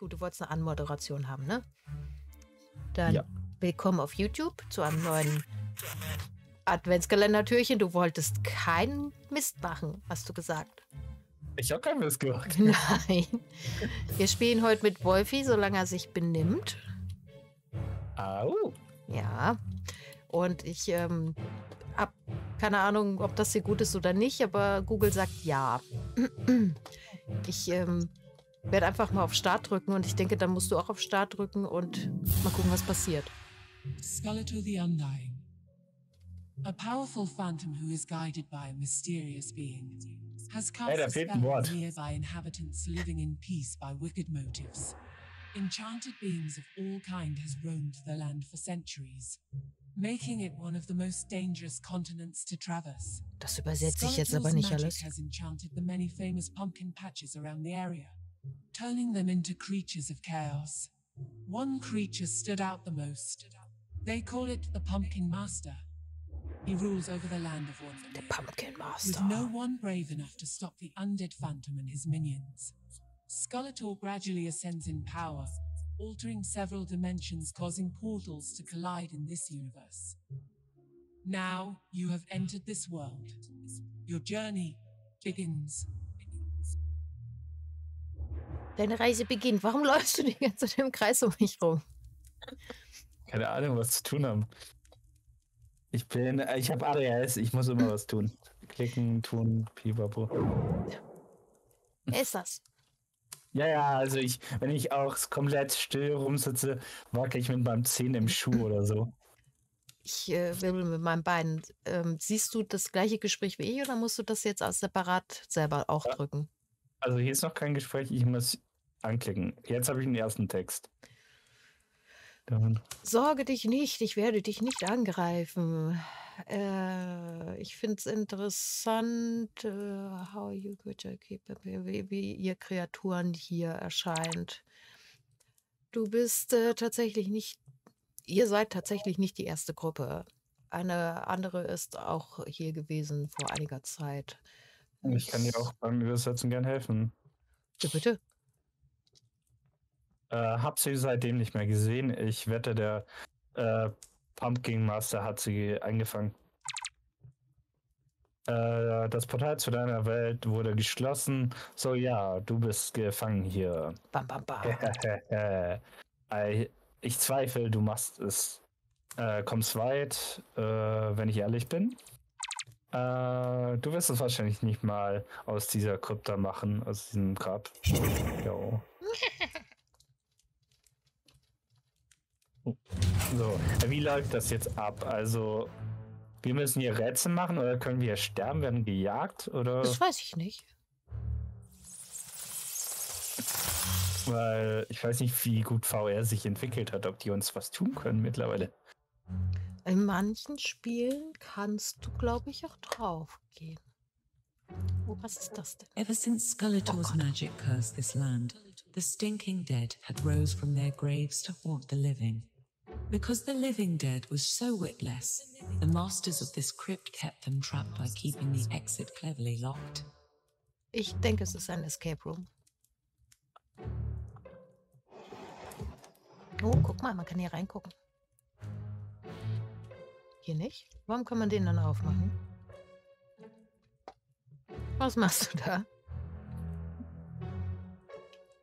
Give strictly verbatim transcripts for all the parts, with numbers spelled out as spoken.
Gut, du wolltest eine Anmoderation haben, ne? Dann ja. Willkommen auf YouTube zu einem neuen Adventskalender-Türchen. Du wolltest keinen Mist machen, hast du gesagt. Ich habe keinen Mist gemacht. Nein. Wir spielen heute mit Wolfi, solange er sich benimmt. Au. Ja. Und ich ähm, habe keine Ahnung, ob das hier gut ist oder nicht, aber Google sagt ja. Ich ähm, werde einfach mal auf Start drücken und ich denke, dann musst du auch auf Start drücken und mal gucken, was passiert. Skeletor the Undying. A powerful phantom who is guided by a mysterious being has cast a spell nearby inhabitants living in peace by wicked motives. Enchanted beings of all kind has roamed the land for centuries, making it one of the most dangerous continents to traverse. Das übersetze ich jetzt aber nicht alles. Has enchanted the many famous pumpkin patches around the area, turning them into creatures of chaos. One creature stood out the most. They call it the Pumpkin Master. He rules over the land of Wolfi. The Pumpkin Master. With no one brave enough to stop the undead phantom and his minions. Skeletor gradually ascends in power, altering several dimensions, causing portals to collide in this universe. Now you have entered this world. Your journey begins. Deine Reise beginnt. Warum läufst du die ganze Zeit im Kreis um mich rum? Keine Ahnung, was zu tun haben. Ich bin, ich habe A D H S, ich muss immer was tun. Klicken, tun, pipapo. Wer ist das? Ja, ja, also ich, wenn ich auch komplett still rumsitze, wackel ich mit meinem Zehen im Schuh oder so. Ich äh, wirbel mit meinem Bein. Ähm, siehst du das gleiche Gespräch wie ich oder musst du das jetzt als separat selber auch ja. drücken? Also hier ist noch kein Gespräch, ich muss anklicken. Jetzt habe ich den ersten Text. Dann. Sorge dich nicht, ich werde dich nicht angreifen. Äh, ich finde es interessant, äh, how you could keep, wie, wie ihr Kreaturen hier erscheint. Du bist äh, tatsächlich nicht, ihr seid tatsächlich nicht die erste Gruppe. Eine andere ist auch hier gewesen vor einiger Zeit. Ich kann dir auch beim Übersetzen gern helfen. Ja, bitte. Äh, hab sie seitdem nicht mehr gesehen. Ich wette, der äh, Pumpkin Master hat sie eingefangen. Äh, das Portal zu deiner Welt wurde geschlossen. So, ja, du bist gefangen hier. Bam, bam, bam. Ich zweifle, du machst es. Äh, kommst weit, äh, wenn ich ehrlich bin. Äh, du wirst es wahrscheinlich nicht mal aus dieser Krypta machen, aus diesem Grab. Jo. So, wie läuft das jetzt ab? Also, wir müssen hier Rätsel machen oder können wir sterben, werden gejagt oder? Das weiß ich nicht. Weil ich weiß nicht, wie gut V R sich entwickelt hat, ob die uns was tun können mittlerweile. In manchen Spielen kannst du, glaube ich, auch drauf gehen. Oh, was ist das denn? Ever since Skeletor's magic cursed this land, the stinking dead had rose from their graves to haunt the living. Because the living dead was so witless, the masters of this crypt kept them trapped by keeping the exit cleverly locked. Ich denke, es ist ein Escape Room. Oh, guck mal, man kann hier reingucken. Hier nicht? Warum kann man den dann aufmachen? Was machst du da?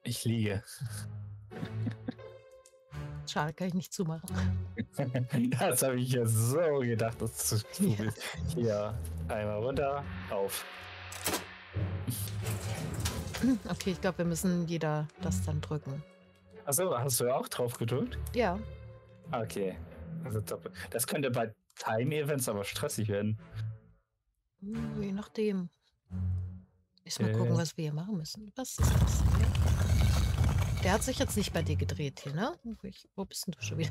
Ich liege. Schade, kann ich nicht zumachen. Das habe ich ja so gedacht, dass das zu viel ist. Ja, einmal runter, auf. Okay, ich glaube, wir müssen jeder das dann drücken. Achso, hast du ja auch drauf gedrückt? Ja. Okay. Also top. Das könnte bei Time-Events aber stressig werden. Je nachdem. Erst mal äh. gucken, was wir hier machen müssen. Was ist das hier? Der hat sich jetzt nicht bei dir gedreht hier, ne? Ich, wo bist denn du schon wieder?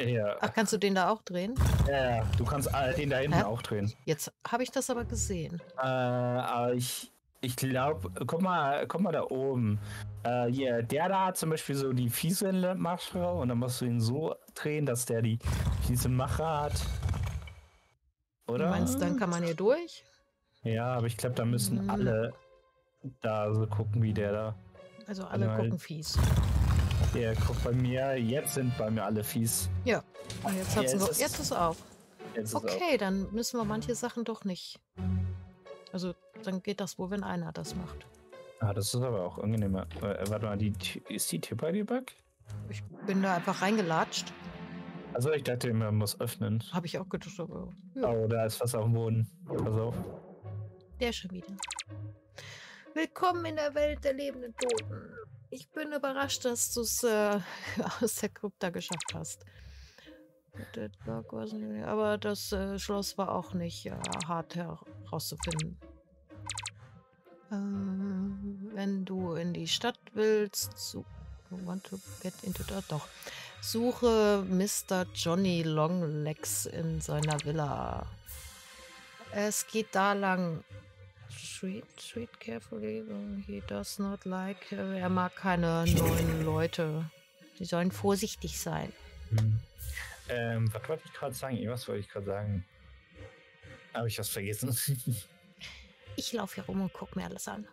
Ja. Ach, kannst du den da auch drehen? Ja, ja. Du kannst den da hinten Hä? auch drehen. Jetzt habe ich das aber gesehen. Äh, aber ich, ich glaube, guck mal, guck mal da oben. Äh, yeah, der da hat zum Beispiel so die fiese Mache und dann musst du ihn so drehen, dass der die fiese Mache hat. Oder? Du meinst, dann kann man hier durch? Ja, aber ich glaube, da müssen hm. alle da so gucken wie der da. Also alle gucken fies. Ja, guck bei mir, jetzt sind bei mir alle fies. Ja, und jetzt, hat's jetzt, noch, ist, jetzt ist es auf. Jetzt okay, ist auf. Dann müssen wir manche Sachen doch nicht. Also, dann geht das wohl, wenn einer das macht. Ah, das ist aber auch angenehmer. Äh, warte mal, die, ist die Tür bei dir back? Ich bin da einfach reingelatscht. Also, ich dachte, man muss öffnen. Habe ich auch gedacht, aber... Ja. Oh, da ist was auf dem Boden. Pass auf. Der schon wieder. Willkommen in der Welt der lebenden Toten. Ich bin überrascht, dass du es äh, aus der Krypta geschafft hast. Aber das äh, Schloss war auch nicht äh, hart herauszufinden. Ähm, wenn du in die Stadt willst, so, want to get into that? Doch. Suche Mister Johnny Longlegs in seiner Villa. Es geht da lang. Treat, treat carefully. He does not like. Er mag keine neuen Leute. Die sollen vorsichtig sein. Hm. Ähm, was wollte ich gerade sagen? Irgendwas wollte ich gerade sagen. Habe ich was vergessen? Ich laufe hier rum und gucke mir alles an.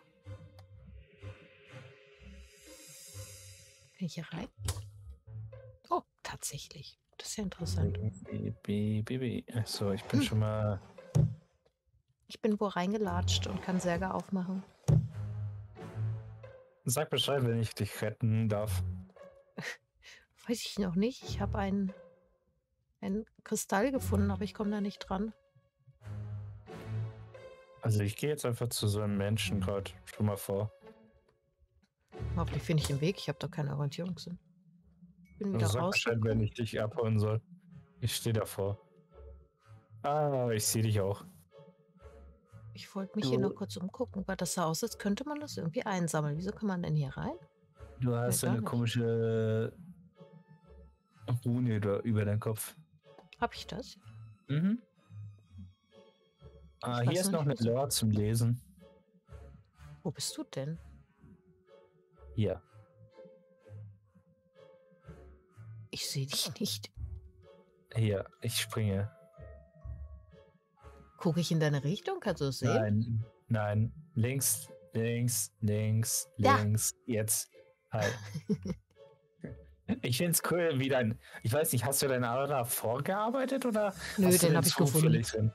Bin ich hier rein? Oh, tatsächlich. Das ist ja interessant. Baby, Baby. Achso, ich bin hm. schon mal... Ich bin wohl reingelatscht und kann Särge aufmachen. Sag Bescheid, wenn ich dich retten darf. Weiß ich noch nicht. Ich habe einen, einen Kristall gefunden, aber ich komme da nicht dran. Also ich gehe jetzt einfach zu so einem Menschen gerade schon mal vor. Hoffentlich finde ich den Weg. Ich habe doch keinen Orientierungssinn. Ich bin wieder raus. Sag Bescheid, wenn ich dich abholen soll. Ich stehe davor. Ah, ich sehe dich auch. Ich wollte mich du, hier nur kurz umgucken, weil das sah aus, als könnte man das irgendwie einsammeln. Wieso kann man denn hier rein? Du hast eine nicht. komische Rune über deinen Kopf. Hab ich das? Mhm. Ah, hier ist noch eine Lore zum Lesen. Wo bist du denn? Hier. Ich sehe dich nicht. Hier, ich springe. Gucke ich in deine Richtung? Kannst du es sehen? Nein, nein. Links, links, links, da. links. Jetzt. Hi. Ich finde es cool, wie dein... Ich weiß nicht, hast du deinen Avatar vorgearbeitet oder... Nö, den, den habe ich gefunden. Drin?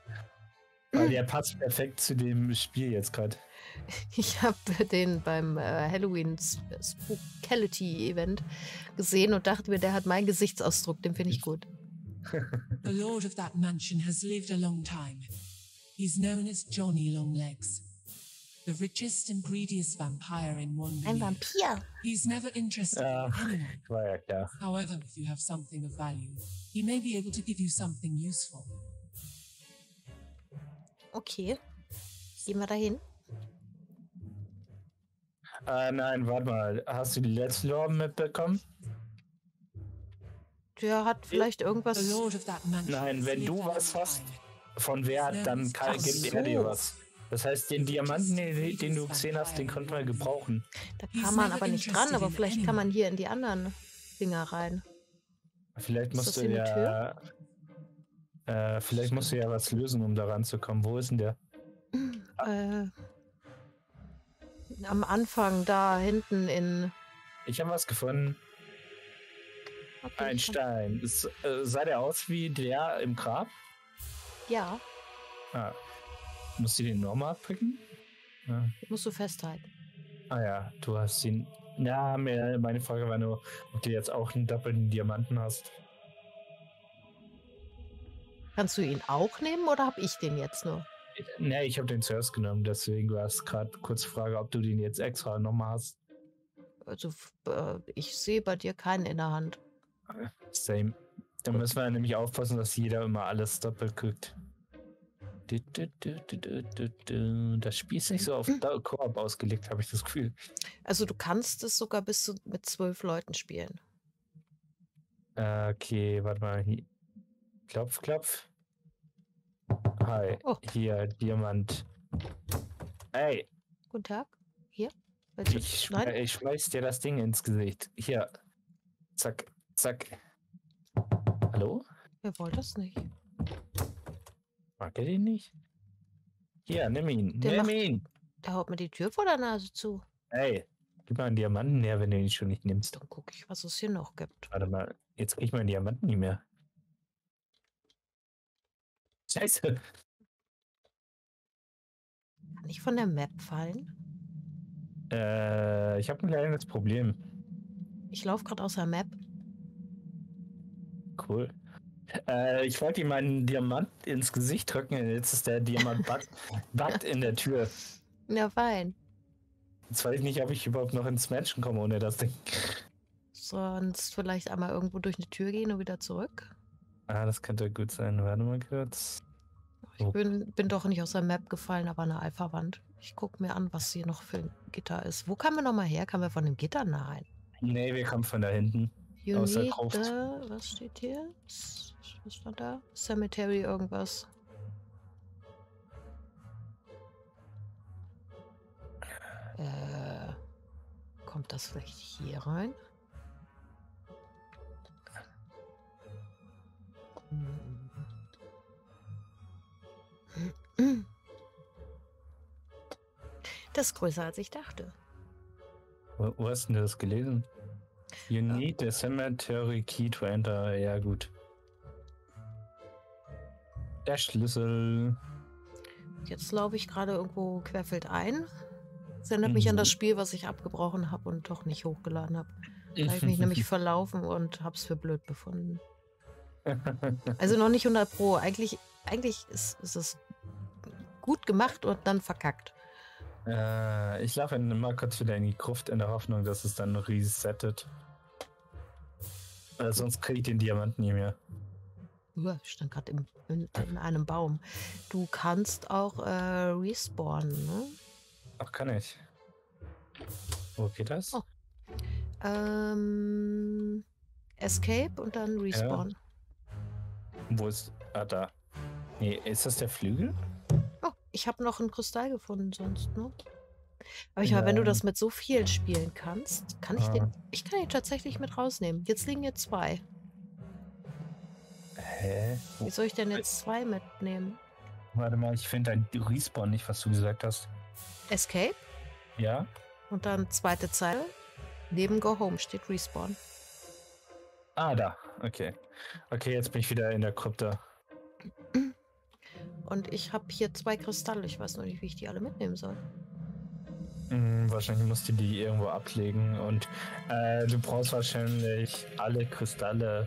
Weil der passt perfekt zu dem Spiel jetzt gerade. Ich habe den beim äh, Halloween Spookality Event gesehen und dachte mir, der hat meinen Gesichtsausdruck, den finde ich gut. The lord of that mansion has lived a long time. He's known as Johnny Longlegs, the richest and greediest vampire in one million. Ein Vampir. He's never interested uh, in anyone. Yeah. However, if you have something of value, he may be able to give you something useful. Okay, gehen wir dahin. Uh, nein, warte mal. Hast du die letzte Lore mitbekommen? Der hat vielleicht irgendwas... Nein, wenn du was hast, von wer, dann kann, gibt er dir was. Das heißt, den Diamanten, den, den du gesehen hast, den konnte man gebrauchen. Da kann man aber nicht dran, aber vielleicht kann man hier in die anderen Dinger rein. Vielleicht musst du ja... Äh, vielleicht musst du ja was lösen, um da ranzukommen. Wo ist denn der? Äh, am Anfang, da hinten in... Ich habe was gefunden. Ein Stein. Ist, äh, sah der aus wie der im Grab? Ja. Ah. Musst du den nochmal abpicken? Ja. Musst du festhalten. Ah ja, du hast ihn... Na, ja, meine Frage war nur, ob du jetzt auch einen doppelten Diamanten hast. Kannst du ihn auch nehmen oder habe ich den jetzt nur? Ne, ich habe den zuerst genommen, deswegen war es gerade kurz Frage, ob du den jetzt extra nochmal hast. Also, äh, ich sehe bei dir keinen in der Hand. Same. Da müssen wir nämlich aufpassen, dass jeder immer alles doppelt kriegt. Das Spiel ist nicht so auf Koop ausgelegt, habe ich das Gefühl. Also du kannst es sogar bis zu, mit zwölf Leuten spielen. Okay, warte mal. Klopf, klopf. Hi. Oh. Hier, Diamant. Hey. Guten Tag. Hier. Ich, schme ich schmeiß dir das Ding ins Gesicht. Hier. Zack. Zack. Hallo? Wer wollte das nicht? Mag er den nicht? Hier, nimm ihn. Der nimm macht, ihn! Der haut mir die Tür vor der Nase zu. Hey, Gib mal einen Diamanten her, wenn du ihn schon nicht nimmst. Dann gucke ich, was es hier noch gibt. Warte mal, jetzt krieg ich meinen Diamanten nicht mehr. Scheiße. Kann ich von der Map fallen? Äh, ich habe ein kleines Problem. Ich laufe gerade aus der Map. Cool. Äh, ich wollte ihm einen Diamant ins Gesicht drücken. Jetzt ist der Diamant backt in der Tür. Na fein. Jetzt weiß ich nicht, ob ich überhaupt noch ins Menschen komme ohne das Ding. Sonst vielleicht einmal irgendwo durch eine Tür gehen und wieder zurück. Ah, das könnte gut sein. Warte mal kurz. Ich bin, bin doch nicht aus der Map gefallen, aber an der Alpha-Wand. Ich gucke mir an, was hier noch für ein Gitter ist. Wo kamen wir nochmal her? Kamen wir von dem Gitter? Nein. Nee, wir kamen von da hinten. You aus der Gruft. Was steht hier? Was stand da? Cemetery irgendwas. Äh, kommt das vielleicht hier rein? Das ist größer, als ich dachte. Wo, wo hast du das gelesen? You need a cemetery key to enter. Ja, gut. Der Schlüssel. Jetzt laufe ich gerade irgendwo querfeld ein. Das erinnert mhm. mich an das Spiel, was ich abgebrochen habe und doch nicht hochgeladen habe. Da habe ich mich nämlich verlaufen und habe es für blöd befunden. Also noch nicht hundert Pro. Eigentlich, eigentlich ist, ist es gut gemacht und dann verkackt. Äh, ich laufe mal kurz wieder in die Gruft in der Hoffnung, dass es dann resettet. Äh, sonst kriege ich den Diamanten nie mehr. Ja, ich stand gerade in, in einem Baum. Du kannst auch äh, respawnen, ne? Ach, kann ich. Wo geht das? Oh. Ähm, Escape und dann Respawn. Ja. Wo ist... Ah, da. Nee, ist das der Flügel? Oh, ich habe noch einen Kristall gefunden sonst, ne? Aber ich ja. meine, wenn du das mit so vielen spielen kannst, kann ich ah. den... Ich kann ihn tatsächlich mit rausnehmen. Jetzt liegen hier zwei. Hä? Wie soll ich denn jetzt zwei mitnehmen? Warte mal, ich finde dein Respawn nicht, was du gesagt hast. Escape? Ja. Und dann zweite Zeile. Neben Go Home steht Respawn. Ah, da. Okay. Okay, jetzt bin ich wieder in der Krypta. Und ich habe hier zwei Kristalle. Ich weiß noch nicht, wie ich die alle mitnehmen soll. Hm, wahrscheinlich musst du die irgendwo ablegen. Und äh, du brauchst wahrscheinlich alle Kristalle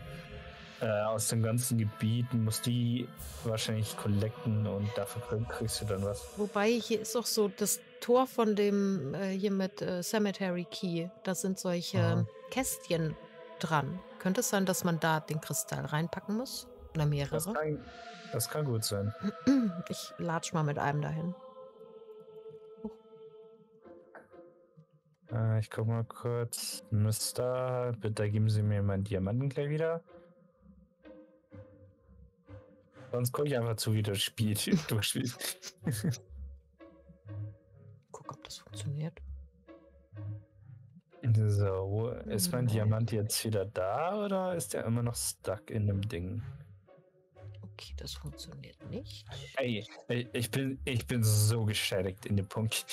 äh, aus dem ganzen Gebiet. Du musst die wahrscheinlich collecten und dafür kriegst du dann was. Wobei, hier ist auch so das Tor von dem äh, hier mit äh, Cemetery Key. Da sind solche mhm. Kästchen dran. Könnte es sein, dass man da den Kristall reinpacken muss? Oder mehrere? Das kann, das kann gut sein. Ich latsch mal mit einem dahin. Oh. Äh, ich guck mal kurz. Mister, bitte geben Sie mir meinen Diamanten gleich wieder. Sonst gucke ich einfach zu, wie das Spiel durchspielt. Guck, ob das funktioniert. So, ist mein Nein. Diamant jetzt wieder da oder ist der immer noch stuck in dem Ding? Okay, das funktioniert nicht. Ey, ich bin, ich bin so geschädigt in dem Punkt.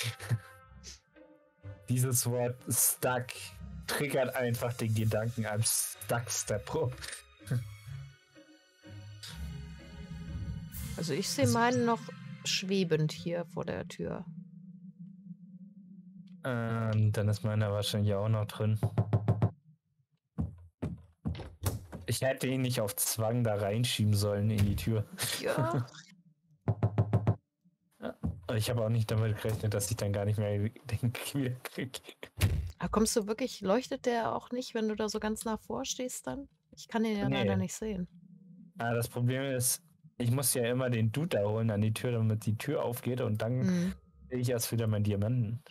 Dieses Wort stuck triggert einfach den Gedanken am Stuck-Step-Pro. Also ich sehe meinen noch schwebend hier vor der Tür. Ähm, dann ist meiner wahrscheinlich auch noch drin. Ich hätte ihn nicht auf Zwang da reinschieben sollen in die Tür. Ja. Ich habe auch nicht damit gerechnet, dass ich dann gar nicht mehr den Kühl kriege. Aber kommst du wirklich, leuchtet der auch nicht, wenn du da so ganz nah vorstehst dann? Ich kann den ja nee. leider nicht sehen. Ah, das Problem ist, ich muss ja immer den Dude da holen an die Tür, damit die Tür aufgeht und dann mhm. sehe ich erst wieder meinen Diamanten.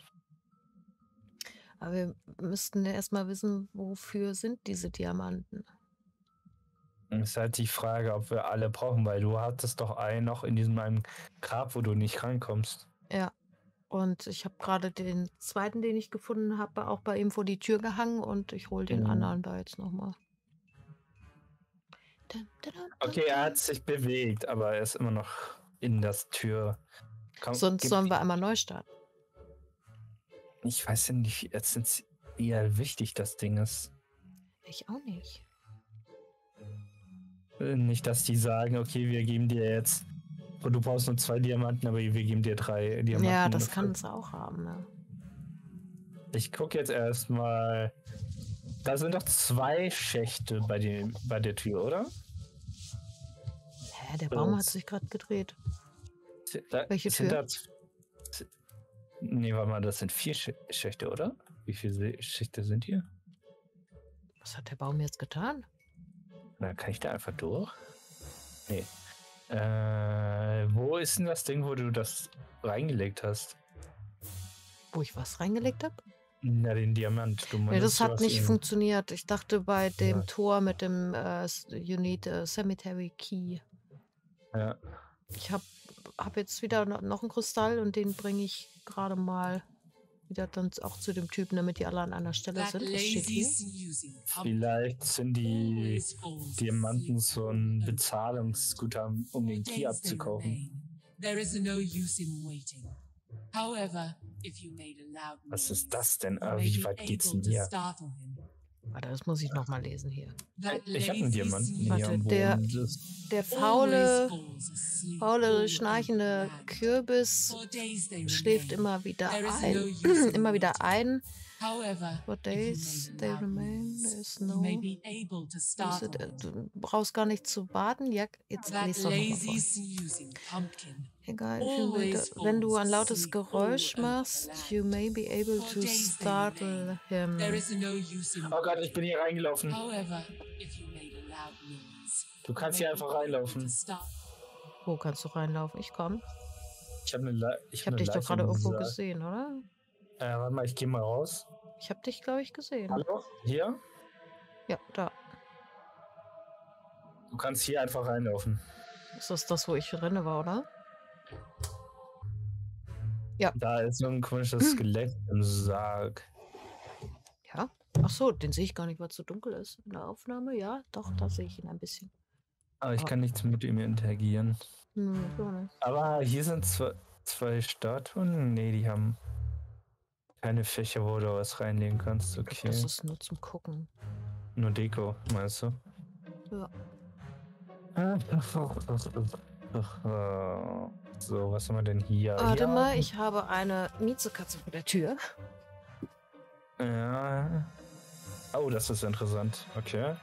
Aber wir müssten ja erstmal wissen, wofür sind diese Diamanten? Das ist halt die Frage, ob wir alle brauchen, weil du hattest doch einen noch in diesem einem Grab, wo du nicht rankommst. Ja, und ich habe gerade den zweiten, den ich gefunden habe, auch bei ihm vor die Tür gehangen und ich hole den mhm. anderen da jetzt nochmal. Okay, er hat sich bewegt, aber er ist immer noch in das Tür. Komm, sonst sollen wir einmal neu starten. Ich weiß ja nicht, jetzt eher wichtig das Ding ist. Ich auch nicht. Nicht, dass die sagen, okay, wir geben dir jetzt, und du brauchst nur zwei Diamanten, aber wir geben dir drei Diamanten. Ja, das kann es auch haben, ne? Ich gucke jetzt erstmal. Da sind doch zwei Schächte bei, dem, bei der Tür, oder? Hä, der Baum und hat sich gerade gedreht. Da, Welche Tür? Das, nee, warte mal, das sind vier Schächte, oder? Wie viele Schächte sind hier? Was hat der Baum jetzt getan? Na, kann ich da einfach durch? Nee. Äh, wo ist denn das Ding, wo du das reingelegt hast? Wo ich was reingelegt habe? Na, den Diamant. Du meinst, ja, das hat nicht funktioniert. Ich dachte bei dem ja. Tor mit dem uh, You Need a Cemetery Key. Ja. Ich habe hab jetzt wieder noch einen Kristall und den bringe ich gerade mal wieder dann auch zu dem Typen, damit die alle an einer Stelle That sind. Vielleicht sind die Diamanten so ein Bezahlungsguthaben, um den Key abzukaufen. Was ist das denn? Wie weit geht's denn hier? Warte, das muss ich nochmal lesen hier. Ich habe einen Diamanten. Warte, hier der, der faule, faule, schnarchende Kürbis schläft immer wieder ein. immer wieder ein. For days they remain, there is no... Du brauchst gar nicht zu warten. Ja, jetzt lese doch nochmal. Egal, wenn du ein lautes Geräusch machst, you may be able to startle him. Oh Gott, ich bin hier reingelaufen. Du kannst hier einfach reinlaufen. Wo kannst du reinlaufen? Ich komme. Ich habe hab hab dich doch gerade irgendwo gesehen, oder? Äh, warte mal, ich gehe mal raus. Ich habe dich, glaube ich, gesehen. Hallo? Hier? Ja, da. Du kannst hier einfach reinlaufen. Ist das das, wo ich renne war, oder? Ja. Da ist so ein komisches Skelett hm. im Sarg. Ja? Ach so, den sehe ich gar nicht, weil es so dunkel ist in der Aufnahme. Ja, doch, da sehe ich ihn ein bisschen. Aber ich oh. kann nichts mit ihm interagieren. Hm, so nicht. Aber hier sind zwei, zwei Statuen. Nee, die haben keine Fächer, wo du was reinlegen kannst. Okay. Das ist nur zum Gucken. Nur Deko, meinst du? Ja. So, was haben wir denn hier? Warte ja. mal, ich habe eine Miezekatze vor der Tür. Ja. Oh, das ist interessant. Okay.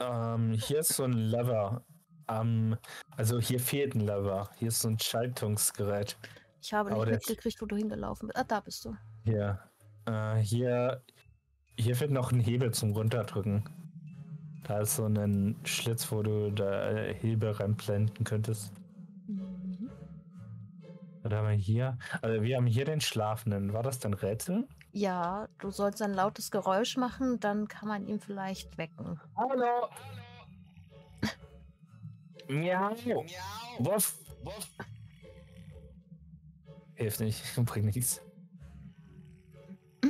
Ähm, hier ist so ein Lever. Ähm, also hier fehlt ein Lever. Hier ist so ein Schaltungsgerät. Ich habe nicht mitgekriegt, wo du hingelaufen bist. Ah, da bist du. Ja. Äh, hier, hier wird noch ein Hebel zum Runterdrücken. Da ist so ein Schlitz, wo du da Hebel reinblenden könntest. Mhm. Was haben wir hier? Also wir haben hier den Schlafenden. War das dein Rätsel? Ja, du sollst ein lautes Geräusch machen, dann kann man ihn vielleicht wecken. Hallo! Miau! Wuff! Wuff! Hilft nicht, bringt nichts.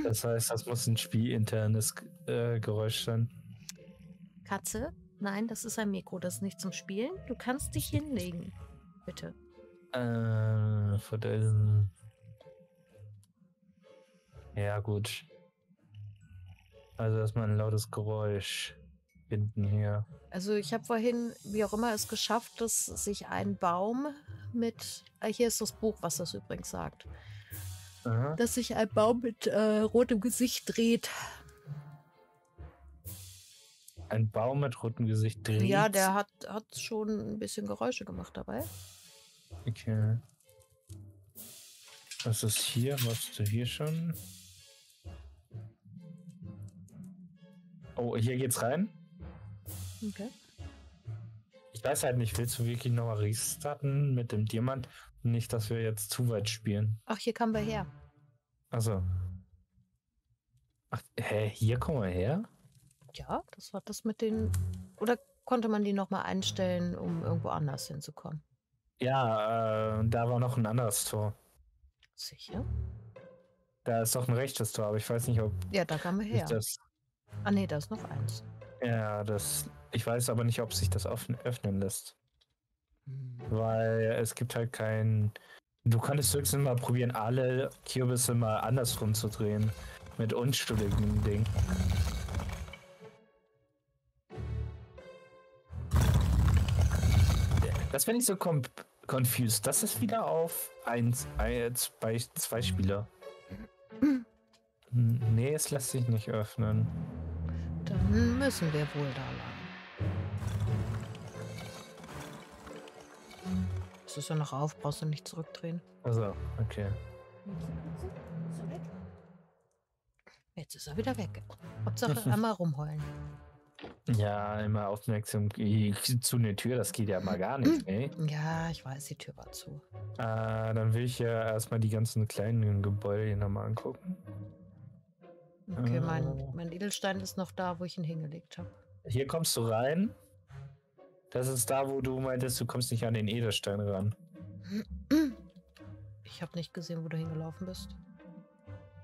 Das heißt, das muss ein spielinternes äh, Geräusch sein. Katze? Nein, das ist ein Mikro, das ist nicht zum Spielen. Du kannst dich hinlegen. Bitte. Äh, verdammt. Ja, gut. Also erstmal ein lautes Geräusch finden hier. Also ich habe vorhin, wie auch immer, es geschafft, dass sich ein Baum mit, hier ist das Buch, was das übrigens sagt, aha, dass sich ein Baum mit äh, rotem Gesicht dreht. Ein Baum mit rotem Gesicht dreht? Ja, der hat, hat schon ein bisschen Geräusche gemacht dabei. Okay. Was ist hier? Warst du hier schon? Oh, hier geht's rein? Okay. Ich weiß halt nicht, willst du wirklich nochmal restarten mit dem Diamant? Nicht, dass wir jetzt zu weit spielen. Ach, hier kommen wir her. Achso. Ach, hä, hier kommen wir her? Ja, das war das mit den... Oder konnte man die nochmal einstellen, um irgendwo anders hinzukommen? Ja, äh, da war noch ein anderes Tor. Sicher? Da ist doch ein rechtes Tor, aber ich weiß nicht, ob... Ja, da kamen wir her. Das... Ah nee, da ist noch eins. Ja, das... Ich weiß aber nicht, ob sich das öffnen lässt. Weil es gibt halt kein Du konntest höchstens mal probieren, alle Kürbisse mal andersrum zu drehen. Mit unstündigem Ding. Das finde ich so confused. Das ist wieder auf eins, eins bei zwei Spieler. Nee, es lässt sich nicht öffnen. Dann müssen wir wohl da lang. Es ist ja noch auf, brauchst du nicht zurückdrehen. Also, okay. Jetzt ist er wieder weg. Hauptsache einmal rumheulen. Ja, immer aufmerksam zu der Tür, das geht ja mal gar nicht, ey. Ja, ich weiß, die Tür war zu. Ah, dann will ich ja erstmal die ganzen kleinen Gebäude hier nochmal angucken. Okay, ah. mein, mein Edelstein ist noch da, wo ich ihn hingelegt habe. Hier kommst du rein. Das ist da, wo du meintest, du kommst nicht an den Edelstein ran. Ich habe nicht gesehen, wo du hingelaufen bist.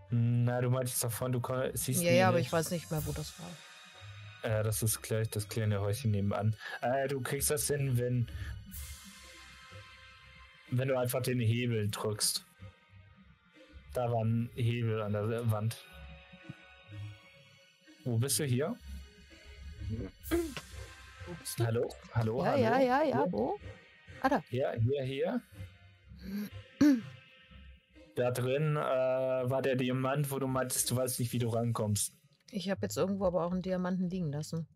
Na, du meintest davon, du siehst ja, ihn ja, aber nicht. Ich weiß nicht mehr, wo das war. Ja, das ist gleich das kleine Häuschen nebenan. Äh, du kriegst das hin, wenn, wenn du einfach den Hebel drückst. Da war ein Hebel an der Wand. Wo bist du hier? Wo bist du? Hallo? Hallo? Ja, hallo? ja, ja, ja, wo? Ah, da. Ja, hier, hier. Da drin äh, war der Diamant, wo du meintest, du weißt nicht, wie du rankommst. Ich habe jetzt irgendwo aber auch einen Diamanten liegen lassen.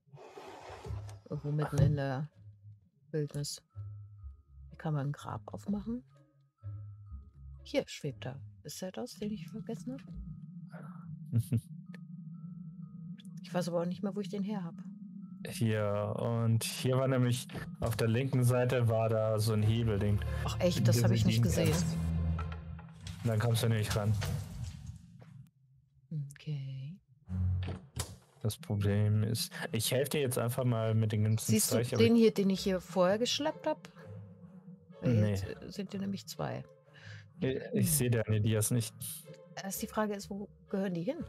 Irgendwo mitten in der Wildnis. Hier kann man ein Grab aufmachen. Hier schwebt er. Ist er das, den ich vergessen habe? Ich weiß aber auch nicht mehr, wo ich den her habe. Hier, und hier war nämlich auf der linken Seite war da so ein Hebelding. Ach echt, das habe ich nicht gesehen. Erst. Dann kommst du nämlich ran. Okay. Das Problem ist, ich helfe dir jetzt einfach mal mit den ganzen Siehst Zeug, du den hier, den ich hier vorher geschleppt habe? Nee. Jetzt sind hier nämlich zwei. Ich, ich sehe deine Dias nicht. Erst die Frage ist, wo gehören die hin?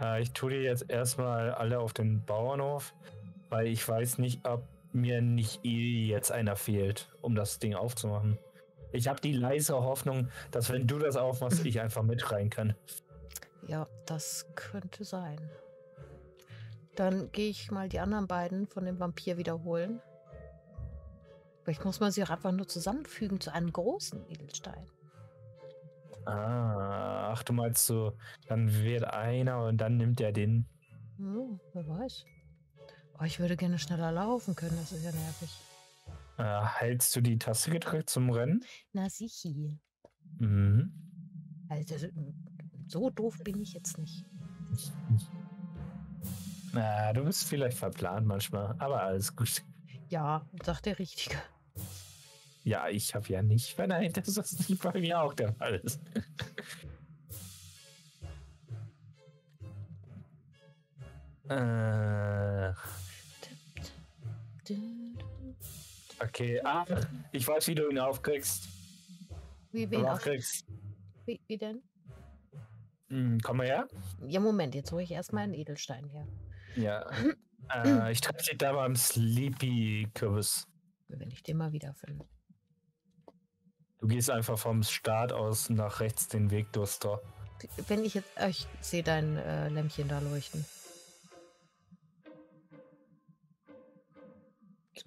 Äh, ich tue dir jetzt erstmal alle auf den Bauernhof, weil ich weiß nicht, ob mir nicht eh jetzt einer fehlt, um das Ding aufzumachen. Ich habe die leise Hoffnung, dass wenn du das aufmachst, ich einfach mit rein kann. Ja, das könnte sein. Dann gehe ich mal die anderen beiden von dem Vampir wiederholen. Vielleicht muss man sie auch einfach nur zusammenfügen zu einem großen Edelstein. Ah, ach, du meinst so, dann wird einer und dann nimmt er den. Hm, wer weiß. Oh, ich würde gerne schneller laufen können, das ist ja nervig. Äh, hältst du die Taste gedrückt zum Rennen? Na sicher. Mhm. Also, so doof bin ich jetzt nicht. Na, du bist vielleicht verplant manchmal, aber alles gut. Ja, sagt der Richtige. Ja, ich habe ja nicht verneint, dass das nicht bei mir auch der Fall ist. äh. Okay, ah, ich weiß, wie du ihn aufkriegst. Wie, wen aufkriegst? Wie, wie denn? Komm mal her. Ja, Moment, jetzt hole ich erstmal einen Edelstein her. Ja. äh, ich treffe dich da beim Sleepy-Kürbis. Wenn ich den mal wiederfinde. Du gehst einfach vom Start aus nach rechts den Weg durchs Tor. Wenn ich jetzt. Ich sehe dein äh, Lämpchen da leuchten.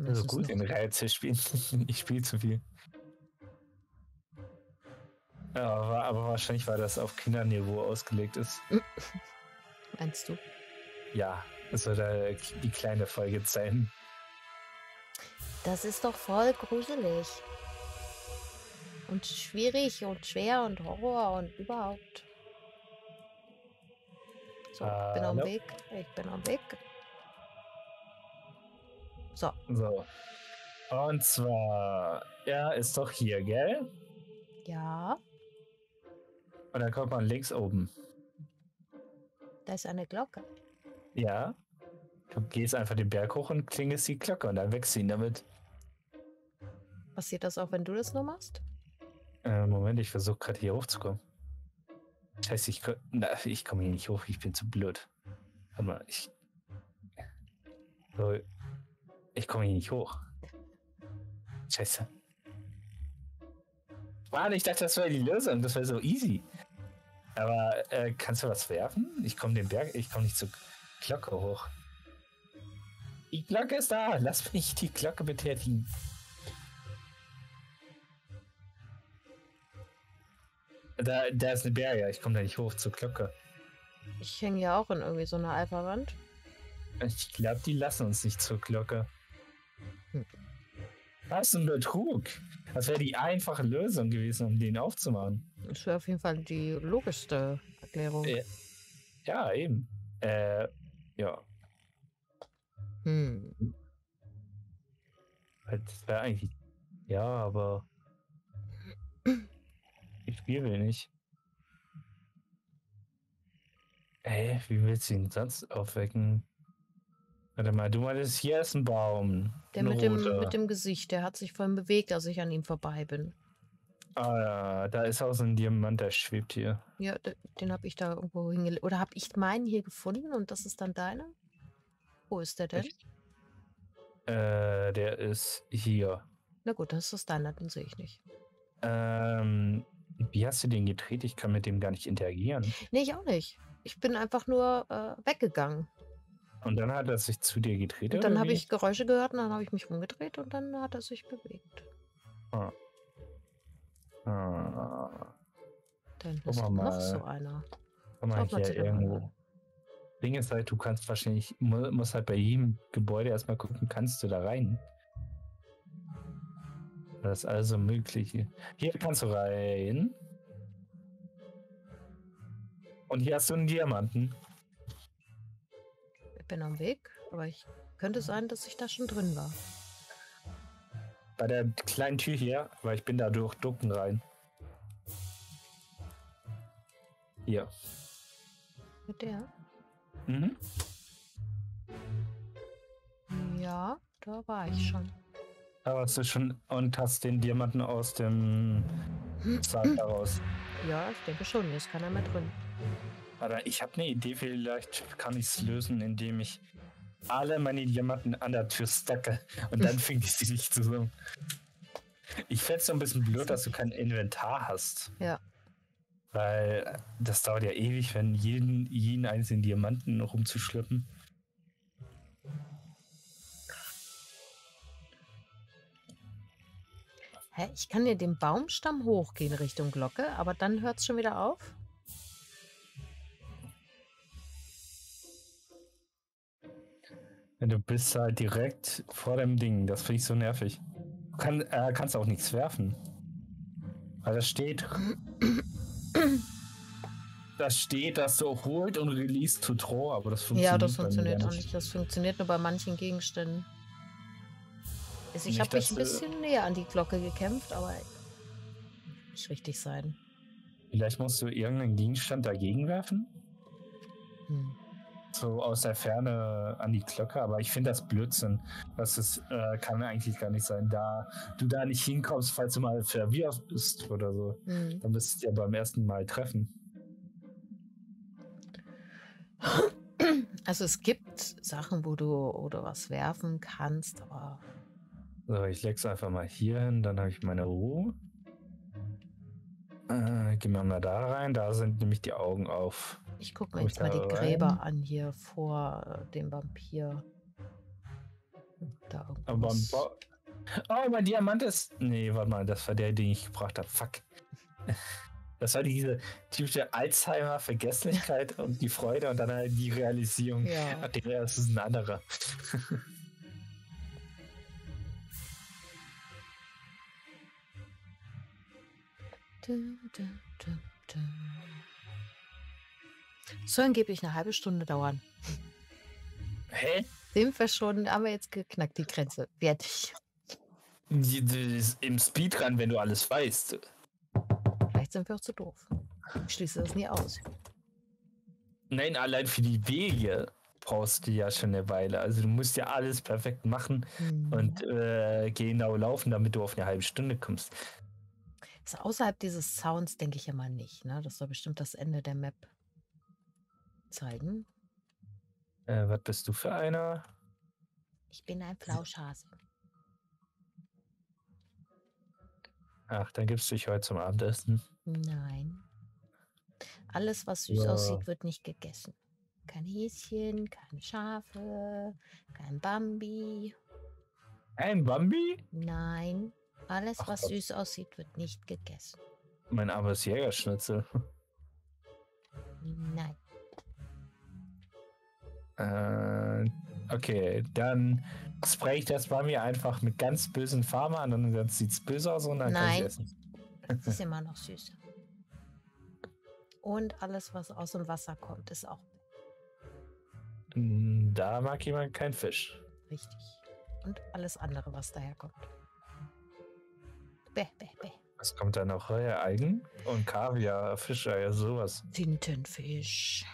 Also gut, in Rätsel spielen. Ich spiele zu viel. Ja, aber wahrscheinlich, weil das auf Kinderniveau ausgelegt ist. Meinst du? Ja, das soll die kleine Folge sein. Das ist doch voll gruselig. Und schwierig und schwer und Horror und überhaupt. So, ich uh, bin auf dem no. Weg. Ich bin auf dem Weg. So. So. Und zwar, ja, ist doch hier, gell? Ja. Und dann kommt man links oben. Da ist eine Glocke. Ja. Du gehst einfach den Berg hoch und klingelst die Glocke und dann wächst sie damit. Passiert das auch, wenn du das nur machst? Äh, Moment, ich versuche gerade hier hochzukommen. Scheiße, ich, na, ich komme hier nicht hoch, ich bin zu blöd. Warte mal, ich... So, ich komme hier nicht hoch. Scheiße. Mann, ich dachte, das wäre die Lösung. Das wäre so easy. Aber äh, kannst du was werfen? Ich komme den Berg, ich komme nicht zur Glocke hoch. Die Glocke ist da. Lass mich die Glocke betätigen. Da, da ist eine Barriere. Ich komme da nicht hoch zur Glocke. Ich hänge ja auch in irgendwie so einer Alpha-Wand. Ich glaube, die lassen uns nicht zur Glocke. Hm. Was ist ein Betrug? Das wäre die einfache Lösung gewesen, um den aufzumachen. Das wäre auf jeden Fall die logischste Erklärung. Äh, ja, eben. Äh, ja. Hm. Das wäre eigentlich... Ja, aber... Ich spiele nicht. Ey, wie willst du ihn sonst aufwecken? Warte mal, du meintest, hier ist ein Baum. Der mit dem, mit dem Gesicht, der hat sich vorhin bewegt, als ich an ihm vorbei bin. Ah ja, da ist auch so ein Diamant, der schwebt hier. Ja, den habe ich da irgendwo hingelegt. Oder habe ich meinen hier gefunden und das ist dann deiner? Wo ist der denn? Ich, äh, der ist hier. Na gut, das ist deiner, den sehe ich nicht. Ähm, wie hast du den gedreht? Ich kann mit dem gar nicht interagieren. Nee, ich auch nicht. Ich bin einfach nur äh, weggegangen. Und dann hat er sich zu dir gedreht? Und dann habe ich Geräusche gehört und dann habe ich mich rumgedreht und dann hat er sich bewegt. Ah. Ah. Dann ist noch mal. So einer. Guck mal hier irgendwo. Ding ist halt, du kannst wahrscheinlich, musst halt bei jedem Gebäude erstmal gucken, kannst du da rein? Das ist also möglich. Hier kannst du rein. Und hier hast du einen Diamanten. Ich bin am Weg, aber ich könnte sein, dass ich da schon drin war. Bei der kleinen Tür hier, weil ich bin da durch Ducken rein. Hier. Mit der? Mhm. Ja, da war ich schon. Da warst du schon und hast den Diamanten aus dem Sarg heraus. Ja, ich denke schon, jetzt kann er mehr drin. Ich habe eine Idee, vielleicht kann ich es lösen, indem ich alle meine Diamanten an der Tür stacke und dann finde ich sie nicht zusammen. Ich fände es so ein bisschen blöd, dass du kein Inventar hast. Ja. Weil das dauert ja ewig, wenn jeden, jeden einzelnen Diamanten rumzuschleppen. Hä? Ich kann ja den Baumstamm hochgehen Richtung Glocke, aber dann hört es schon wieder auf? Du bist halt direkt vor dem Ding. Das finde ich so nervig. Du kann, äh, kannst auch nichts werfen. Weil das steht... das steht, dass du holt und release to throw, aber das funktioniert. Ja, das funktioniert auch nicht. Das funktioniert nur bei manchen Gegenständen. Also ich habe mich ein bisschen näher an die Glocke gekämpft, aber nicht richtig sein. Vielleicht musst du irgendeinen Gegenstand dagegen werfen? Hm. So aus der Ferne an die Glocke, aber ich finde das Blödsinn. Das ist, äh, kann eigentlich gar nicht sein, da du da nicht hinkommst, falls du mal verwirrst oder so. Mhm. Dann wirst du ja beim ersten Mal treffen. Also es gibt Sachen, wo du oder was werfen kannst, aber... So, ich leg's einfach mal hier hin, dann habe ich meine Ruhe. Äh, gehen wir mal da rein, da sind nämlich die Augen auf. Ich gucke mir jetzt mal die Gräber an hier vor dem Vampir. Da irgendwas. Aber oh, mein Diamant ist... Nee, warte mal, das war der, den ich gebracht habe. Fuck. Das war diese typische Alzheimer-Vergesslichkeit und die Freude und dann halt die Realisierung. Ja. Das ist ein anderer. Du, du, du, du. Soll angeblich eine halbe Stunde dauern. Hä? Sind wir schon, haben wir jetzt geknackt die Grenze. Fertig. Im Speedrun, wenn du alles weißt. Vielleicht sind wir auch zu doof. Ich schließe das nie aus. Nein, allein für die Wege brauchst du ja schon eine Weile. Also du musst ja alles perfekt machen mhm. und äh, genau laufen, damit du auf eine halbe Stunde kommst. Also außerhalb dieses Sounds denke ich ja mal nicht. Ne? Das war bestimmt das Ende der Map. Zeigen. Äh, was bist du für einer? Ich bin ein Flauschhase. Ach, dann gibst du dich heute zum Abendessen? Nein. Alles, was süß ja. aussieht, wird nicht gegessen. Kein Häschen, keine Schafe, kein Bambi. Ein Bambi? Nein. Alles, Ach, was Gott. süß aussieht, wird nicht gegessen. Mein armes Jägerschnitzel. Nein. Äh, okay, dann spreche ich das bei mir einfach mit ganz bösen Farben an und dann sieht es böse aus und dann Nein. kann ich essen. Es ist immer noch süß. Und alles, was aus dem Wasser kommt, ist auch. Da mag jemand keinen Fisch. Richtig. Und alles andere, was daherkommt. Bäh, bäh, bäh. Was kommt da noch? Eigen und Kaviar, Fischeier, sowas. Tintenfisch,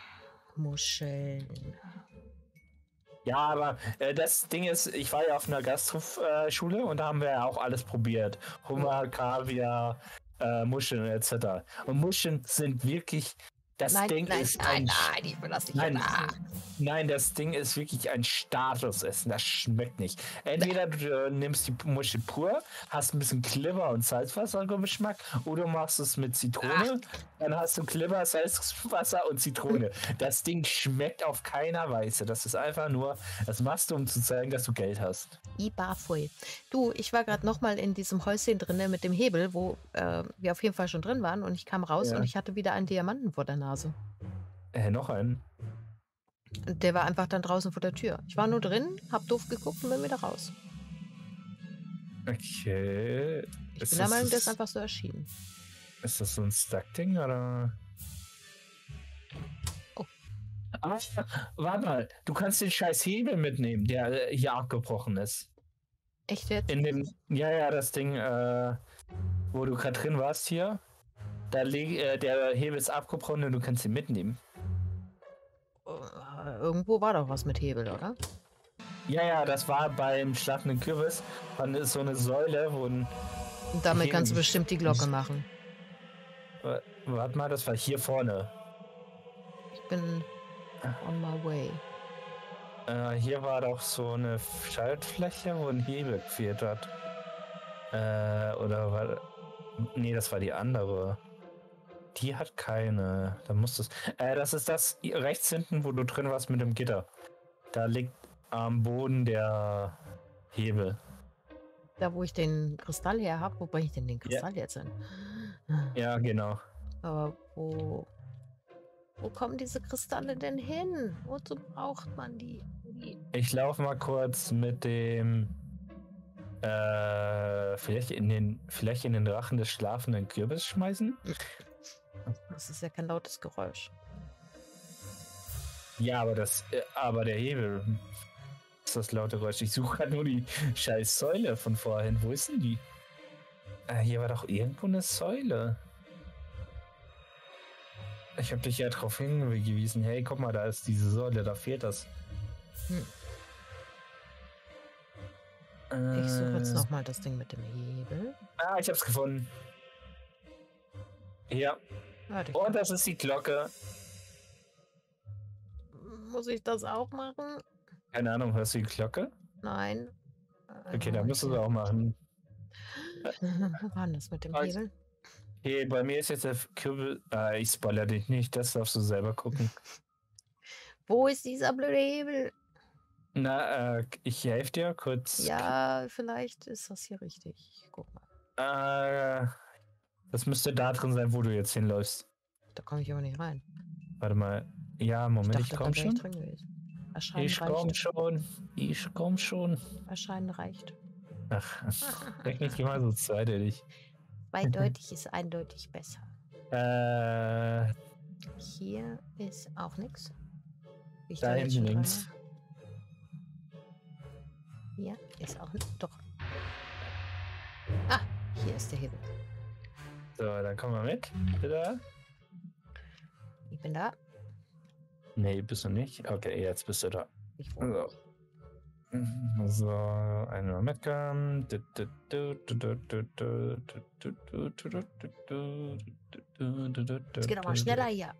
Muscheln. Ja, aber äh, das Ding ist, ich war ja auf einer Gastrofschule und da haben wir ja auch alles probiert. Hummer, Kaviar, äh, Muscheln et cetera. Und Muscheln sind wirklich... Das nein, Ding nein, ist nein, ein nein, ich will das nicht nein, nein, das Ding ist wirklich ein Statusessen. Das schmeckt nicht. Entweder du äh, nimmst die Muschel pur, hast ein bisschen Glibber und Salzwassergeschmack, oder machst es mit Zitrone, Ach. dann hast du Glibber, Salzwasser und Zitrone. Das Ding schmeckt auf keiner Weise. Das ist einfach nur, das machst du, um zu zeigen, dass du Geld hast. Ibarfui. Du, ich war gerade nochmal in diesem Häuschen drin mit dem Hebel, wo äh, wir auf jeden Fall schon drin waren, und ich kam raus ja. und ich hatte wieder einen Diamanten vor der Nase. Also. Äh, noch einen. Und der war einfach dann draußen vor der Tür. Ich war nur drin, hab doof geguckt und bin wieder raus. Okay. Ich ist bin der Meinung, das, der ist einfach so erschienen. Ist das so ein Stack-Ding, oder? Oh. Ah, warte mal, du kannst den scheiß Hebel mitnehmen, der hier abgebrochen ist. Echt jetzt? In dem, ja, ja, das Ding, äh, wo du gerade drin warst hier. Da äh, der Hebel ist abgebrochen und du kannst ihn mitnehmen. Irgendwo war doch was mit Hebel, oder? Ja, ja, das war beim schlafenden Kürbis. Dann ist so eine Säule, wo ein und damit Hebel kannst du bestimmt die Glocke machen. Warte mal, das war hier vorne. Ich bin on my way. Äh, hier war doch so eine Schaltfläche, wo ein Hebel gefehlt hat. Äh, oder war... Nee, das war die andere. Die hat keine. Da muss es. Äh, das ist das rechts hinten, wo du drin warst mit dem Gitter. Da liegt am Boden der Hebel. Da, wo ich den Kristall her habe, wo bringe ich denn den Kristall ja. jetzt hin? Ja, genau. Aber wo. Wo kommen diese Kristalle denn hin? Wozu braucht man die? Ich laufe mal kurz mit dem. Äh, vielleicht in den, vielleicht in den Drachen des schlafenden Kürbis schmeißen? Das ist ja kein lautes Geräusch. Ja, aber das, äh, aber der Hebel ist das laute Geräusch. Ich suche gerade nur die scheiß Säule von vorhin. Wo ist denn die? Äh, hier war doch irgendwo eine Säule. Ich habe dich ja darauf hingewiesen. Hey, guck mal, da ist diese Säule, da fehlt das. Hm. Ich suche jetzt nochmal das Ding mit dem Hebel. Ah, ich hab's gefunden. Ja. Warte, und das ist die Glocke. Muss ich das auch machen? Keine Ahnung, hörst du die Glocke? Nein. Okay, dann musst du es auch machen. Wo war das mit dem Hebel? Hey, bei mir ist jetzt der Kürbel... Ah, ich spoilere dich nicht, das darfst du selber gucken. Wo ist dieser blöde Hebel? Na, äh, ich helfe dir kurz. Ja, vielleicht ist das hier richtig. Ich guck mal. Äh, das müsste da drin sein, wo du jetzt hinläufst. Da komme ich aber nicht rein. Warte mal. Ja, Moment, ich, ich komme schon. Ich komme schon. Ich komme schon. Erscheinen reicht. Ach, denk nicht immer so zweideutig. Zweideutig ist eindeutig besser. Äh. Hier ist auch nichts. Da hinten links. Rein. Hier ist auch doch. Ah, hier ist der Hebel. So, dann kommen wir mit. Bitte. Ich bin da. Nee, bist du nicht. Okay, jetzt bist du da. Ich so. so, einmal mitkommen. Es geht aber schneller hier.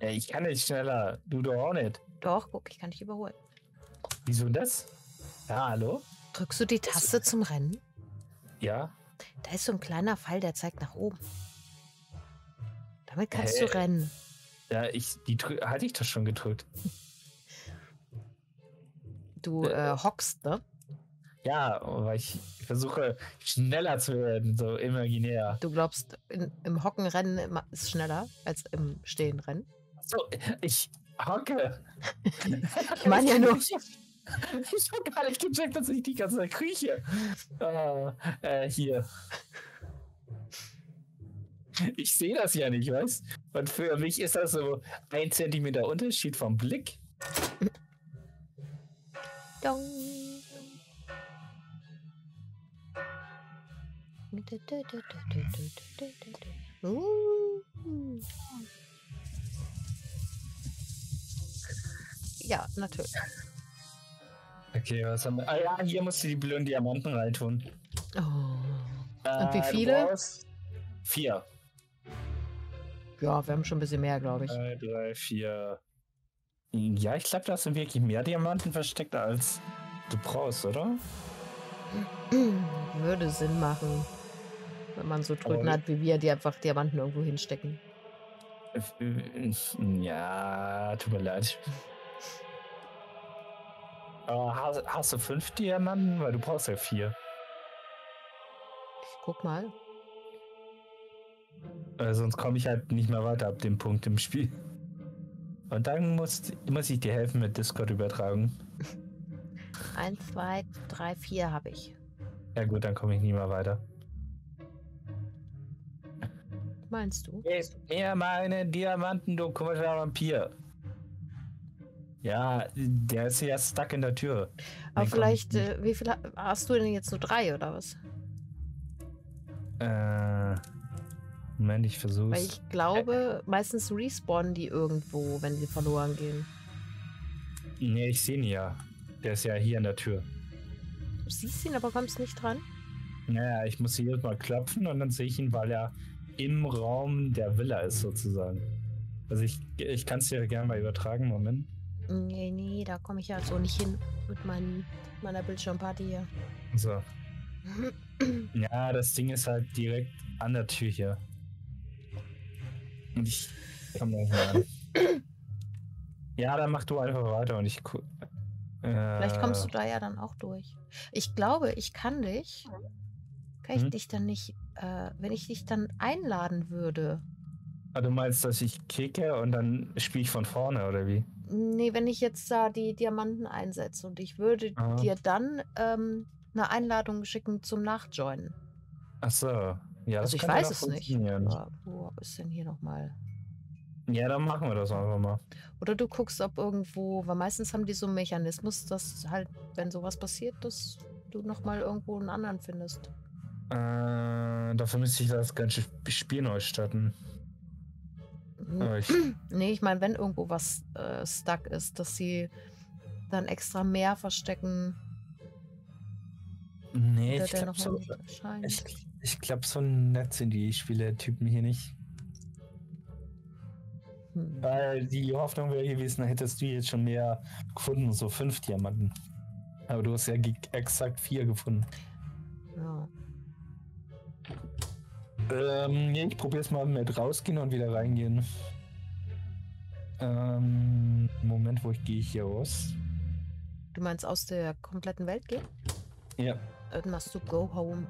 Ja, ich kann nicht schneller. Du doch auch nicht. Doch, guck, ich kann dich überholen. Wieso das? Ja, hallo? Drückst du die Taste zum Rennen? Ja. Da ist so ein kleiner Pfeil, der zeigt nach oben. Damit kannst hey. du rennen. Ja, ich, die hatte ich das schon gedrückt. Du äh, hockst, ne? Ja, weil ich versuche, schneller zu werden, so imaginär. Du glaubst, in, im Hockenrennen ist schneller als im Stehenrennen? So, ich hocke. Ich meine ja nur... Ich, ich hab gar nicht gecheckt, dass ich die ganze Zeit krieche. Uh, äh, hier. Ich sehe das ja nicht, weißt du? Und für mich ist das so ein Zentimeter Unterschied vom Blick. Dong. Ja, natürlich. Okay, was haben wir? Ah ja, hier musst du die blöden Diamanten reintun. Oh. Äh, Und wie viele? Vier. Ja, wir haben schon ein bisschen mehr, glaube ich. Drei, drei, vier. Ja, ich glaube, da sind wirklich mehr Diamanten versteckt, als du brauchst, oder? Würde Sinn machen. Wenn man so Tröten hat wie wir, die einfach Diamanten irgendwo hinstecken. Ja, tut mir leid. Hast, hast du fünf Diamanten? Weil du brauchst ja vier. Ich guck mal. Äh, sonst komme ich halt nicht mehr weiter ab dem Punkt im Spiel. Und dann muss, muss ich dir helfen mit Discord übertragen. Eins, zwei, drei, vier habe ich. Ja gut, dann komme ich nie mehr weiter. Meinst du? Gehst mir meine Diamanten, du komischer Vampir. Ja, der ist ja stuck in der Tür. Aber den vielleicht, äh, wie viel hast du denn jetzt, nur drei oder was? Äh, Moment, ich versuch's. Weil ich glaube, äh, meistens respawnen die irgendwo, wenn sie verloren gehen. Nee, ich sehe ihn ja. Der ist ja hier in der Tür. Du siehst ihn, aber kommst nicht dran? Naja, ich muss hier mal klopfen und dann sehe ich ihn, weil er im Raum der Villa ist, sozusagen. Also ich, ich kann es dir gerne mal übertragen, Moment. Nee, nee, da komme ich ja so nicht hin mit mein, meiner Bildschirmparty hier. So. Ja, das Ding ist halt direkt an der Tür hier. Und ich komme da nicht mehr an. Ja, dann mach du einfach weiter und ich guck. Vielleicht kommst du da ja dann auch durch. Ich glaube, ich kann dich. Kann ich hm? dich dann nicht, äh, wenn ich dich dann einladen würde. Ah, du meinst, dass ich kicke und dann spiele ich von vorne, oder wie? Nee, wenn ich jetzt da die Diamanten einsetze und ich würde Aha. dir dann ähm, eine Einladung schicken zum Nachjoinen. Ach so. Ja, das also ich weiß es nicht. Aber wo ist denn hier nochmal? Ja, dann machen wir das einfach mal. Oder du guckst, ob irgendwo, weil meistens haben die so einen Mechanismus, dass halt, wenn sowas passiert, dass du nochmal irgendwo einen anderen findest. Äh, dafür müsste ich das ganze Spiel neu starten. Mhm. Ich nee, ich meine, wenn irgendwo was äh, stuck ist, dass sie dann extra mehr verstecken. Nee, ich glaube, so, ich, ich glaub, so nett sind die Spieletypen hier nicht. Weil die Hoffnung wäre gewesen, hättest du jetzt schon mehr gefunden, so fünf Diamanten. Aber du hast ja exakt vier gefunden. Ja. Ähm, ich probier's mal mit rausgehen und wieder reingehen. Ähm, Moment, wo ich gehe ich hier raus? Du meinst aus der kompletten Welt gehen? Ja. Dann machst du Go Home.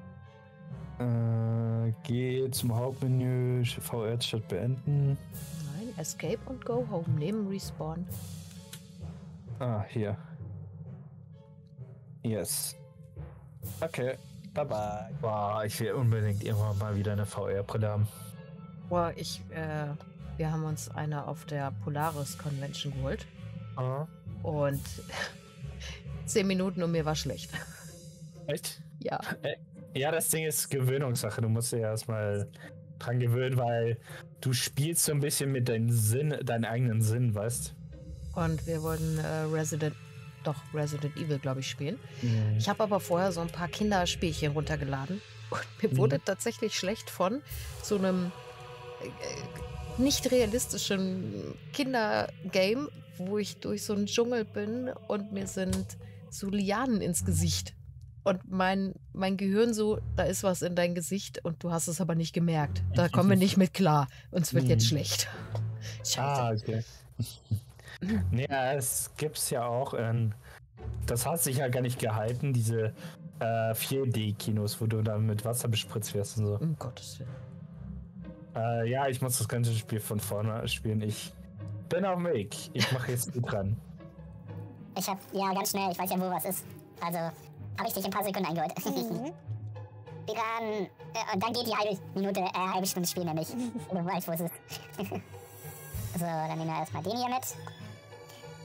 Äh, geh zum Hauptmenü, V R Chat beenden. Escape und Go Home, Leben Respawn. Ah, hier. Yes. Okay, bye bye. Boah, ich will unbedingt irgendwann mal wieder eine V R-Brille haben. Boah, ich, äh, wir haben uns eine auf der Polaris Convention geholt. Ah. Und zehn Minuten und mir war schlecht. Echt? Ja. Ja, das Ding ist Gewöhnungssache, du musst dir erstmal dran gewöhnen, weil du spielst so ein bisschen mit deinem Sinn, deinen eigenen Sinn, weißt. Und wir wollten äh, Resident, doch Resident Evil, glaube ich, spielen. Mhm. Ich habe aber vorher so ein paar Kinderspielchen runtergeladen und mir wurde mhm. tatsächlich schlecht von so einem äh, nicht realistischen Kindergame, wo ich durch so einen Dschungel bin und mir sind so Lianen ins Gesicht und mein, mein Gehirn so, da ist was in dein Gesicht und du hast es aber nicht gemerkt. Da kommen wir nicht mit klar. Uns wird hm. jetzt schlecht. Scheiße. Ah, okay. Ja, es gibt's ja auch, ähm, das hat sich ja gar nicht gehalten, diese äh, vier D Kinos, wo du dann mit Wasser bespritzt wirst und so. Um Gottes Willen. Äh, ja, ich muss das ganze Spiel von vorne spielen. Ich bin auf dem Weg. Ich mache jetzt gut dran. Ich hab, ja, ganz schnell, ich weiß ja, wo was ist. Also, habe ich dich in ein paar Sekunden eingeholt. Mhm. Dann, äh, und dann geht die halbe Minute, äh, halbe Stunde Spiel nämlich. Du weißt, wo es ist. So, dann nehmen wir erstmal den hier mit.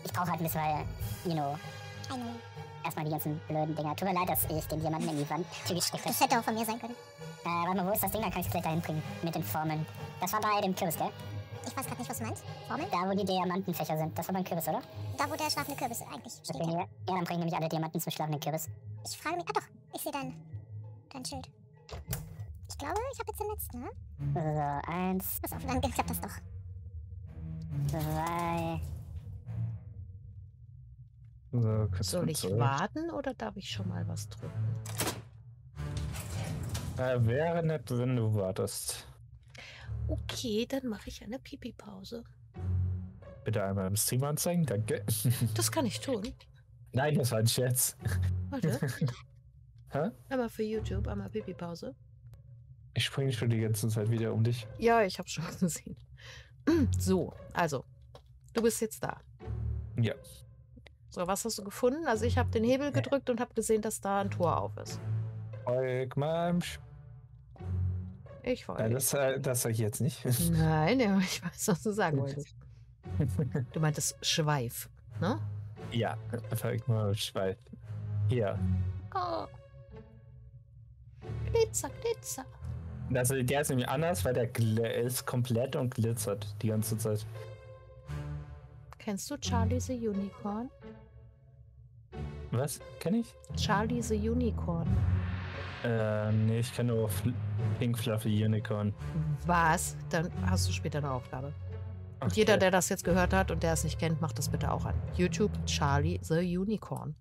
Ich brauche halt ein bisschen, weil, you know, erstmal die ganzen blöden Dinger. Tut mir leid, dass ich den jemanden in die Wand gesteckt habe. Das hätte auch von mir sein können. Äh, warte mal, wo ist das Ding? Dann kann ich es gleich da hinbringen mit den Formeln. Das war bei dem Kürbis, gell? Ich weiß gerade nicht, was du meinst. Formeln? Da, wo die Diamantenfächer sind. Das war beim Kürbis, oder? Da, wo der schlafende Kürbis eigentlich steht. Ja, ja, dann bringen nämlich alle Diamanten zum schlafenden Kürbis. Ich frage mich... Ah doch, ich sehe dein, dein Schild. Ich glaube, ich habe jetzt den letzten, ne? So, eins... Pass auf, dann klappt das doch. Zwei... So, soll ich zurück. warten oder darf ich schon mal was drücken? Äh, wäre nett, wenn du wartest. Okay, dann mache ich eine Pipi-Pause. Bitte einmal im Stream anzeigen, danke. Das kann ich tun. Nein, das war ein Scherz. Warte. Hä? Einmal für YouTube, einmal Pipi-Pause. Ich springe schon die ganze Zeit wieder um dich. Ja, ich habe schon gesehen. So, also, du bist jetzt da. Ja. So, was hast du gefunden? Also ich habe den Hebel gedrückt und habe gesehen, dass da ein Tor auf ist. Folg meinem Sch Ich folge. Ja, das äh, das sage ich jetzt nicht. Nein, ja, ich weiß, was du sagen wolltest. Du meintest Schweif, ne? Ja, folg mal Schweif. Hier. Oh. Glitzer, Glitzer. Also der ist nämlich anders, weil der ist komplett und glitzert die ganze Zeit. Kennst du Charlie the Unicorn? Was? Kenn ich? Charlie the Unicorn. Ähm, nee, ich kenne nur Fl Pink Fluffy Unicorn. Was? Dann hast du später eine Aufgabe. Okay. Und jeder, der das jetzt gehört hat und der es nicht kennt, macht das bitte auch an. YouTube Charlie the Unicorn.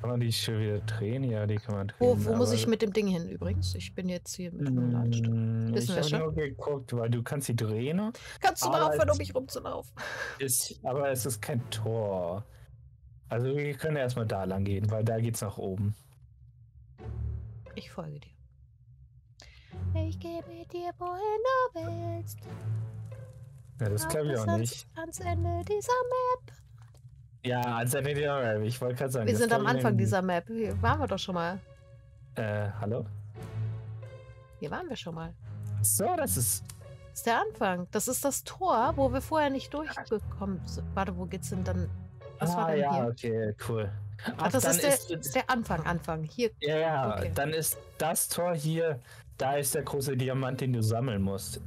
Kann man die schon wieder drehen? Ja, die kann man drehen. Wo, wo muss ich mit dem Ding hin übrigens? Ich bin jetzt hier mit rumgelatscht. Mm, ich habe nur geguckt, weil du kannst die drehen. Kannst du mal aufhören, um mich rumzulaufen? Ist, aber es ist kein Tor. Also wir können erstmal da lang gehen, weil da geht's nach oben. Ich folge dir. Ich gehe mit dir, wohin du willst. Ja, das glaube ich auch nicht. Ans Ende dieser Map. Ja, ans Ende dieser Map. Ich wollte gerade sagen. Wir sind am Anfang dieser Map. Hier waren wir doch schon mal. Äh, hallo? Hier waren wir schon mal. Ach so, das ist... Das ist der Anfang. Das ist das Tor, wo wir vorher nicht durchgekommen sind. Warte, wo geht's denn dann? Was ah, war denn ja, hier? Okay, cool. Ach, Ach, das ist der, ist der Anfang, Anfang. Hier. Ja, ja, okay. Dann ist das Tor hier, da ist der große Diamant, den du sammeln musst.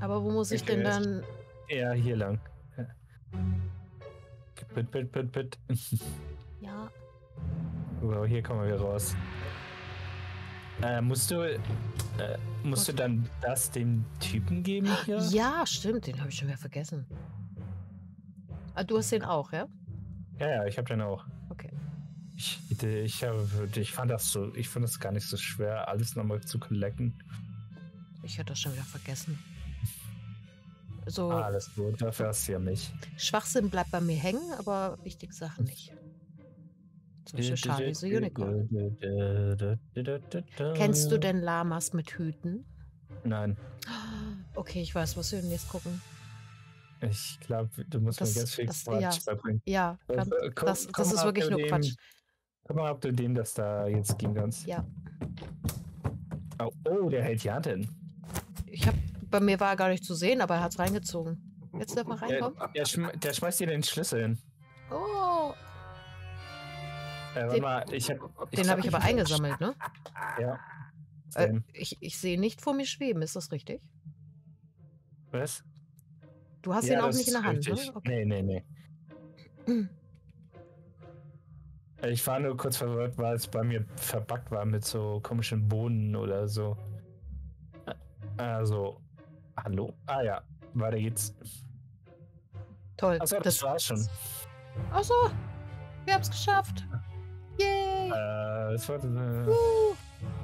Aber wo muss ich, ich denn dann... Ja, hier lang. Pit, pit, pit, pit. Ja. Wow, hier kommen wir raus. Äh, musst du... Äh, musst okay. du dann das dem Typen geben hier? Ja, stimmt, den habe ich schon wieder vergessen. Ah, du hast den auch, ja? Ja, ja, ich habe den auch. Okay. Ich, ich, hab, ich fand das so, ich fand das gar nicht so schwer, alles nochmal zu collecten. Ich hätte das schon wieder vergessen. So. Ah, alles gut, dafür hast du ja mich. Schwachsinn bleibt bei mir hängen, aber wichtige Sachen nicht. Zum Beispiel Charlie the Unicorn. Kennst du denn Lamas mit Hüten? Nein. Okay, ich weiß, was wir denn jetzt gucken. Ich glaube, du musst das, mir ganz viel das, Quatsch ja, beibringen. Ja, also, komm, das, komm, das ist wirklich nur dem, Quatsch. Guck mal, ob du dem das da jetzt gehen kannst. Ja. Oh, oh, der hält ja hin. Ich hab, bei mir war er gar nicht zu sehen, aber er hat's reingezogen. Jetzt darf man reinkommen. Der, der, schm der schmeißt dir den Schlüssel hin. Oh. Äh, den mal, ich hab, ich den habe ich aber nicht eingesammelt, ne? Ja. Äh, ich ich sehe nicht vor mir schweben, ist das richtig? Was? Du hast ja, ihn auch nicht in der Hand, richtig. Ne? Okay. Nee, nee, nee. Ich war nur kurz verwirrt, weil es bei mir verpackt war mit so komischen Bohnen oder so. Also, hallo? Ah ja, weiter geht's. Toll. Achso, das, das war's schon. Achso. Wir haben's geschafft. Yay. Äh, das war eine uh.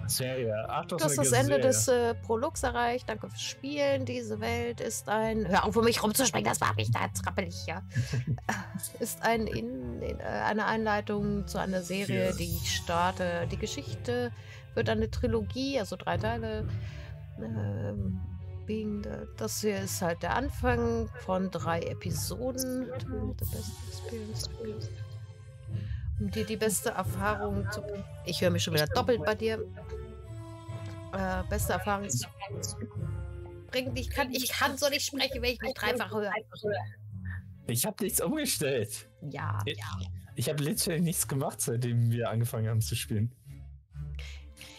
Serie. Ach, das, das ist das Serie. Ende des äh, Prologs erreicht. Danke fürs Spielen. Diese Welt ist ein... Hör auf, um mich rumzuspringen, das war mich da jetzt rappelig, ja. Ist ein in, in, eine Einleitung zu einer Serie, yes. die ich starte. Die Geschichte wird eine Trilogie, also drei Teile. Ähm, Das hier ist halt der Anfang von drei Episoden. Um dir die beste Erfahrung zu... Ich höre mich schon wieder doppelt bei dir. Äh, beste Erfahrung zu bringen. Ich kann, ich kann so nicht sprechen, wenn ich mich dreifach höre. Ich habe nichts umgestellt. Ja, ich, ja. Ich habe literally nichts gemacht, seitdem wir angefangen haben zu spielen.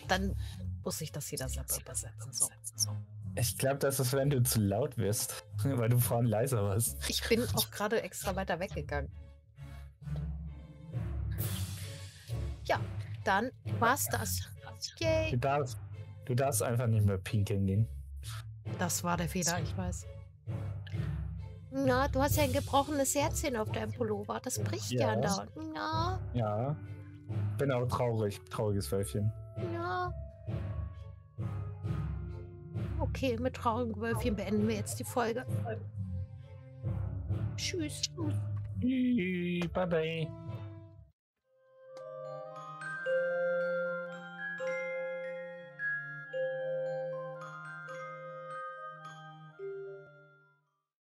Dann muss ich das jeder selbst übersetzen. So. Ich glaube, das ist, wenn du zu laut wirst, weil du vorhin leiser warst. Ich bin auch gerade extra weiter weggegangen. Ja, dann war's das. Yay. Du darfst, du darfst einfach nicht mehr pinkeln gehen. Das war der Fehler, ich weiß. Na, du hast ja ein gebrochenes Herzchen auf deinem Pullover. Das bricht ja, ja andauernd. Na. Ja. Bin auch traurig. Trauriges Wölfchen. Ja. Okay, mit traurigen Wölfchen beenden wir jetzt die Folge. Tschüss. Bye bye.